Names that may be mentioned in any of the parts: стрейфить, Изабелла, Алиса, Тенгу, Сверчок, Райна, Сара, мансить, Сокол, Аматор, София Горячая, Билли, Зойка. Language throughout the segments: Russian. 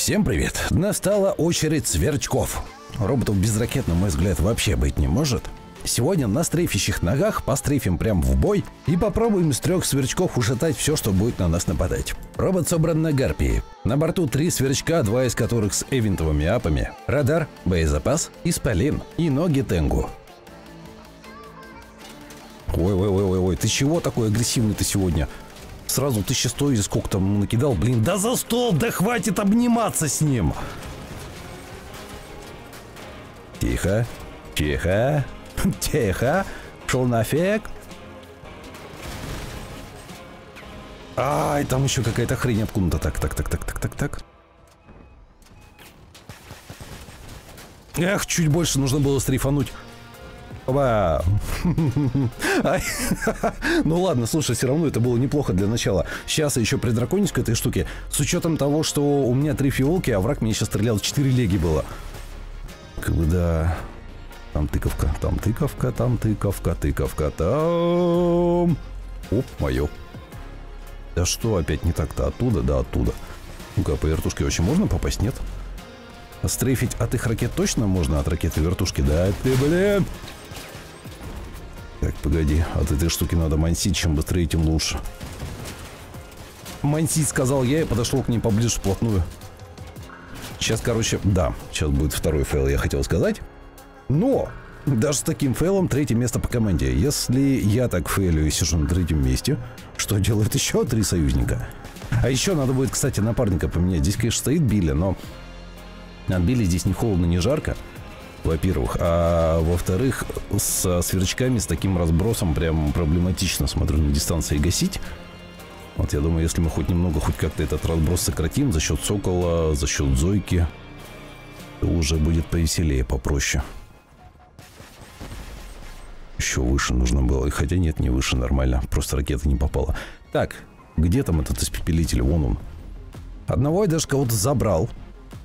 Всем привет! Настала очередь сверчков. Роботов безракет, на мой взгляд, вообще быть не может. Сегодня на стрейфящих ногах пострейфим прям в бой и попробуем с 3 сверчков ушатать все, что будет на нас нападать. Робот собран на гарпии. На борту 3 сверчка, 2 из которых с эвентовыми апами, радар, боезапас, исполин и ноги Тенгу. Ой-ой-ой-ой, ты чего такой агрессивный-то сегодня? Сразу 1100 или сколько там накидал, блин. Да за стол, да хватит обниматься с ним. Тихо, тихо, тихо. Шел нафиг. Ай, там еще какая-то хрень откуда-то. Так. Эх, чуть больше нужно было стрейфануть. Ну ладно, слушай, все равно это было неплохо для начала. Сейчас я еще придраконюсь к этой штуке. С учетом того, что у меня 3 фиолки, а враг меня сейчас стрелял 4 леги было. Куда? Там тыковка, там тыковка, там тыковка, тыковка, там. Оп, мое. Да что опять не так-то? Оттуда, да, оттуда. Ну-ка, по вертушке вообще можно попасть? Нет. Стрейфить от их ракет точно можно? От ракеты вертушки? Да ты, блин! Так, погоди, от этой штуки надо мансить, чем быстрее, тем лучше. Мансить, сказал я, и подошел к ней поближе вплотную. Сейчас, короче, да, сейчас будет 2-й фейл, я хотел сказать. Но даже с таким фейлом 3-е место по команде. Если я так фейлю и сижу на 3-м месте, что делают еще 3 союзника? А еще надо будет, кстати, напарника поменять. Здесь, конечно, стоит Билли, но от Билли здесь ни холодно, ни жарко. Во-первых, а во-вторых, со сверчками с таким разбросом прям проблематично, смотрю, на дистанции гасить. Вот я думаю, если мы хоть немного, хоть как-то этот разброс сократим за счет Сокола, за счет Зойки, то уже будет повеселее, попроще. Еще выше нужно было, и хотя нет, не выше, нормально, просто ракета не попала. Так, где там этот испепелитель? Вон он. Одного я даже кого-то забрал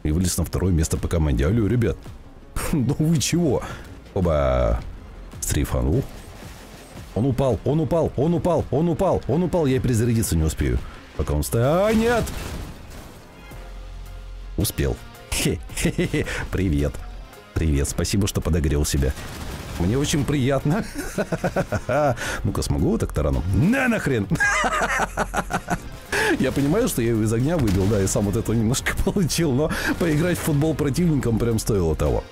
и вылез на 2-е место по команде. Алло, ребят. Ну вы чего? Оба. Стрейфанул. Он упал, он упал, он упал, он упал, он упал. Я и перезарядиться не успею. Пока он стоит. А, нет! Успел. Хе-хе-хе. Привет. Привет, спасибо, что подогрел себя. Мне очень приятно. Ну-ка, смогу вот так тараном? На нахрен! Я понимаю, что я его из огня выбил, да, и сам вот это немножко получил, но поиграть в футбол противником прям стоило того.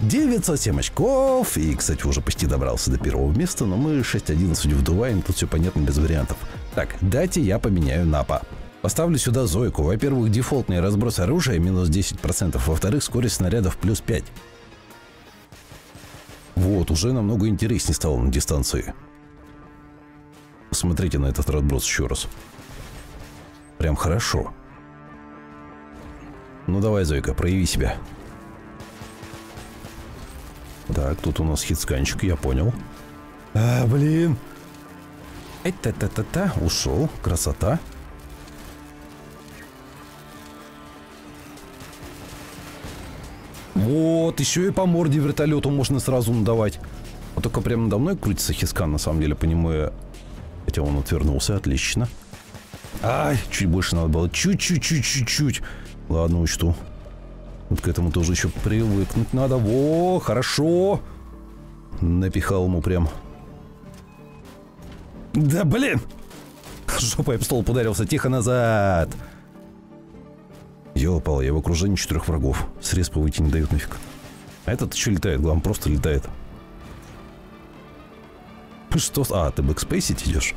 907 очков, и, кстати, уже почти добрался до 1-го места, но мы 6-11 вдуваем, тут все понятно, без вариантов. Так, дайте я поменяю напа. Поставлю сюда Зойку. Во-первых, дефолтный разброс оружия минус 10%, во-вторых, скорость снарядов плюс 5. Вот, уже намного интереснее стало на дистанции. Посмотрите на этот разброс еще раз. Прям хорошо. Ну давай, Зойка, прояви себя. Так, тут у нас хитсканчик, я понял. А, блин. Это-та-та-та. Ушел. Красота. Вот, еще и по морде вертолету можно сразу надавать. Вот только прямо надо мной крутится хискан, на самом деле, по нему я... Хотя он отвернулся, отлично. Ай, чуть больше надо было. Чуть-чуть. Ладно, учту. Вот к этому тоже еще привыкнуть надо. Во, хорошо. Напихал ему прям. Да, блин. Жопой об стол ударился. Тихо назад. Ёлопал, я в окружении 4 врагов. Срез по выйти не дают нафиг. А этот что летает? Главное, просто летает. Что? А, ты бэкспейсить идешь?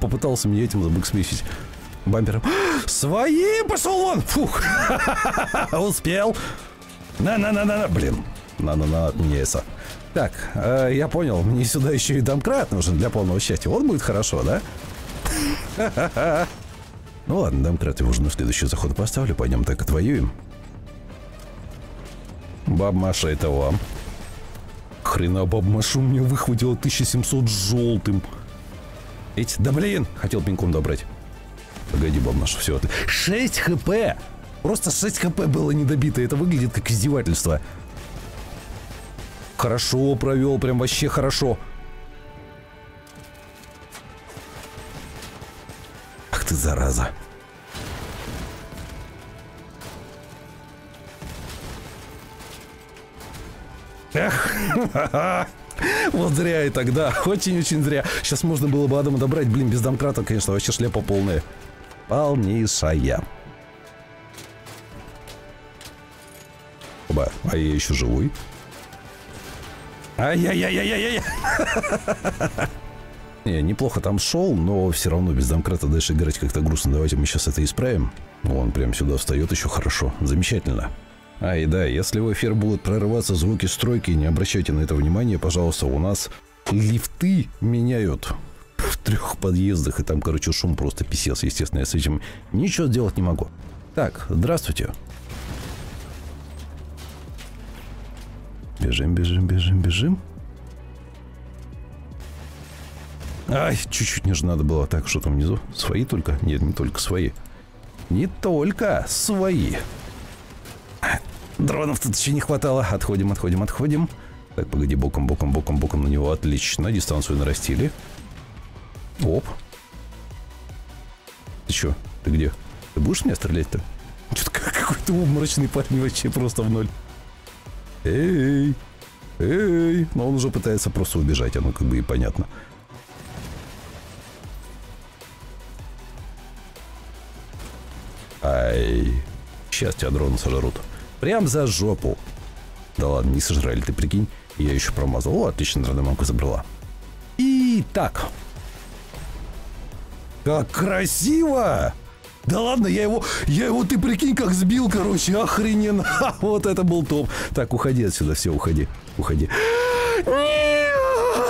Попытался меня этим забэкспейсить бампером. Свои! Пошел вон! Фух! Успел! На-на-на-на-на! Блин! На-на-на! Неса! Так, я понял, мне сюда еще и домкрат нужен для полного счастья. Вот будет хорошо, да? Ну ладно, домкрат я уже на следующий заход поставлю. Пойдем так отвоюем. Бабмаша, это вам. Хрена, бабмашу мне выхватило 1700 желтым. Эти, да блин! Хотел пинком добрать. Погоди, бабнаш, все. 6 хп! Просто 6 хп было недобито. Это выглядит как издевательство. Хорошо провел, прям вообще хорошо. Ах ты, зараза. Эх, вот зря и тогда. Очень-очень зря. Сейчас можно было бы Адама добрать. Блин, без домкрата, конечно, вообще шляпа полная. Полнейшая. Оба. А я еще живой. Ай-яй-яй-яй-яй-яй. Не, неплохо там шел, но все равно без домкрата дальше играть как-то грустно. Давайте мы сейчас это исправим. Вон прям сюда встает еще хорошо. Замечательно. А, и да, если в эфир будут прорываться звуки стройки, не обращайте на это внимания, пожалуйста, у нас лифты меняют в 3 подъездах, и там, короче, шум просто писец, естественно, я с этим ничего сделать не могу. Так, здравствуйте. Бежим, бежим, бежим, бежим. Ай, чуть-чуть ниже надо было. Так, что там внизу? Свои только? Нет, не только свои. Не только свои. Дронов тут еще не хватало. Отходим, отходим, отходим. Так, погоди, боком, боком, боком, боком на него. Отлично, дистанцию нарастили. Оп. Ты че? Ты где? Ты будешь в меня стрелять-то? Что-то какой-то мрачный парень вообще просто в ноль. Эй, эй. Но он уже пытается просто убежать, оно как бы и понятно. Ай. Сейчас тебя дрона сожрут. Прям за жопу. Да ладно, не сожрали, ты прикинь. Я еще промазал. О, отлично, дрономанку забрала. И так. Как красиво! Да ладно, я его, ты прикинь, как сбил, короче, охрененно. Ха, вот это был топ. Так, уходи отсюда, все, уходи, уходи.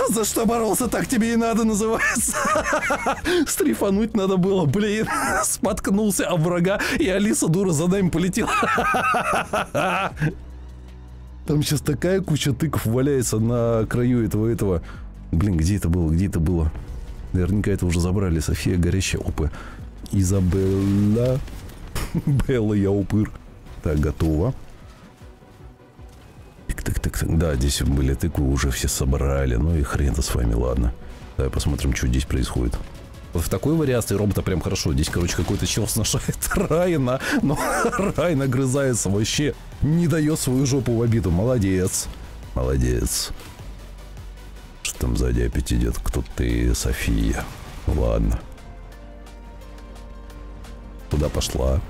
За что боролся, так тебе и надо, называется. Стрифануть надо было, блин. Споткнулся об врага, и Алиса, дура, за нами полетела. Там сейчас такая куча тыков валяется на краю этого. Блин, где это было, где это было? Наверняка это уже забрали. София Горячая, опы. Изабелла. Белла, я упыр. Так, готово. Так-так-так, да, здесь были тыквы, уже все собрали, ну и хрен-то с вами, ладно. Давай посмотрим, что здесь происходит. Вот в такой вариации робота прям хорошо, здесь, короче, какой-то чел сношает Райна, но Райна грызается вообще, не дает свою жопу в обиду, молодец, молодец. Что там сзади опять идет, кто ты, София, ладно. Куда пошла?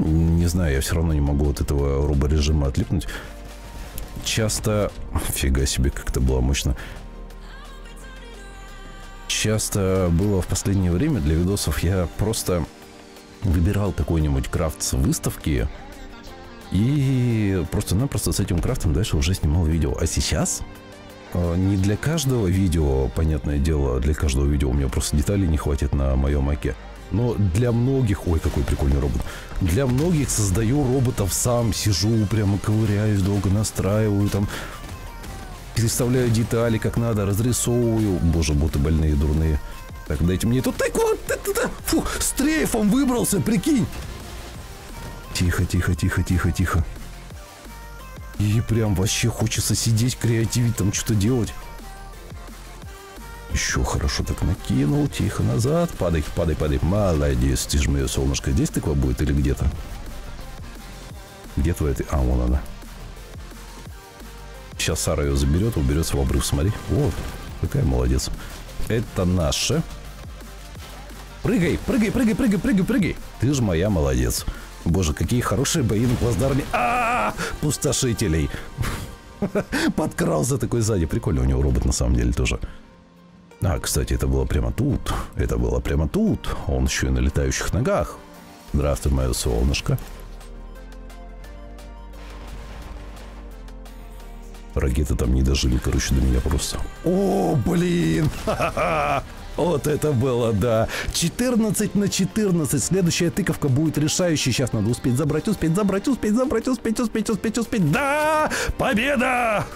Не знаю, я все равно не могу от этого роборежима отлипнуть. Часто... Фига себе, как это было мощно. Часто было в последнее время для видосов, я просто выбирал какой-нибудь крафт с выставки и просто-напросто с этим крафтом дальше уже снимал видео. А сейчас... Не для каждого видео, понятное дело, для каждого видео у меня просто деталей не хватит на моем маке. Но для многих... Ой, какой прикольный робот. Для многих создаю роботов сам, сижу, прямо ковыряюсь, долго настраиваю, там... Переставляю детали как надо, разрисовываю. Боже, боты больные, дурные. Так, дайте мне тут... Фу, с трейфом выбрался, прикинь! Тихо, тихо, тихо, тихо, тихо. И прям вообще хочется сидеть, креативить, там что-то делать. Еще хорошо так накинул. Тихо назад. Падай, падай, падай. Молодец, ты ж мое солнышко. Здесь тыква будет или где-то? Где твоя ты? А, вон она. Сейчас Сара ее заберет, уберется в обрыв. Смотри. Вот. Какая молодец. Это наше. Прыгай, прыгай, прыгай, прыгай, прыгай, прыгай. Ты же моя молодец. Боже, какие хорошие бои на плацдарме. А-а-а! Пустошителей. Подкрался такой сзади. Прикольно у него робот на самом деле тоже. А, кстати, это было прямо тут. Это было прямо тут. Он еще и на летающих ногах. Здравствуй, мое солнышко. Ракеты там не дожили, короче, до меня просто. О, блин! Ха-ха-ха! Вот это было, да. 14 на 14. Следующая тыковка будет решающей. Сейчас надо успеть забрать, успеть забрать, успеть забрать, успеть, успеть, успеть, успеть. Да! Победа!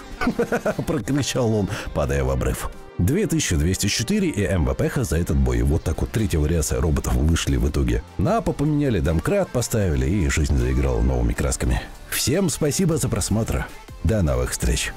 Прокричал он, падая в обрыв. 2204 и МВПХ за этот бой. Вот так вот третья вариация роботов вышли в итоге. Напа поменяли, домкрат поставили, и жизнь заиграла новыми красками. Всем спасибо за просмотр. До новых встреч.